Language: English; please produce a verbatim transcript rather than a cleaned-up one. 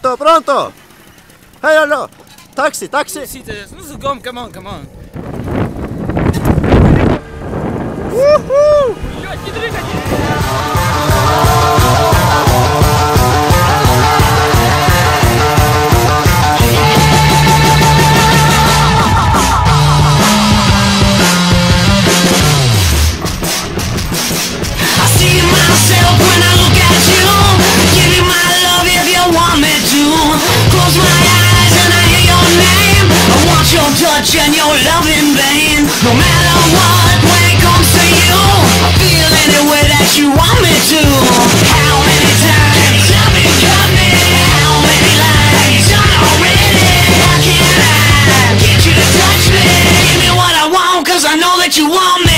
Pronto, pronto! Hey, hello! Taxi, taxi! See this? This is gum. Come on, come on! Woohoo! And your love in vain. No matter what, when it comes to you, I feel any way that you want me to. How many times I've been coming? How many lies done already? How can I get you to touch me? Give me what I want, cause I know that you want me.